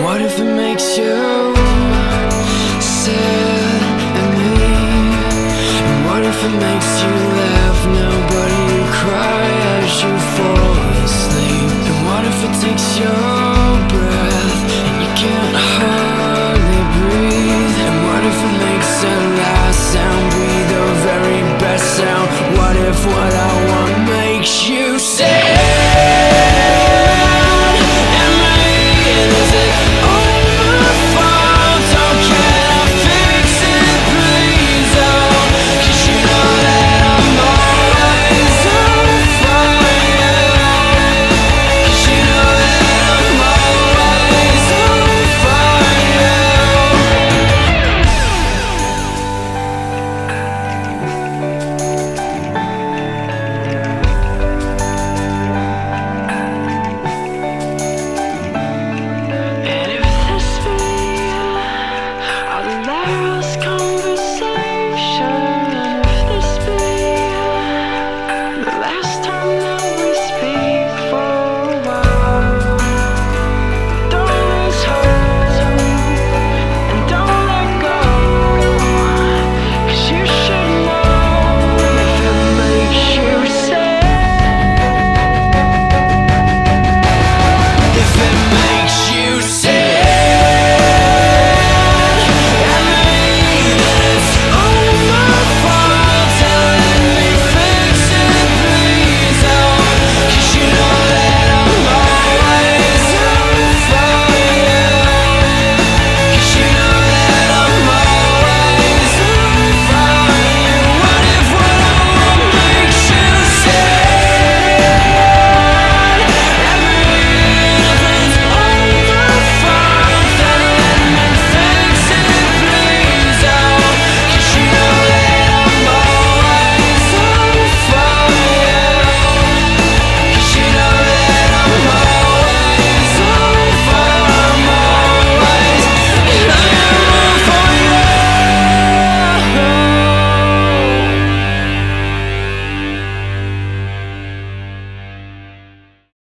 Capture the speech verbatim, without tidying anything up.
What if it makes you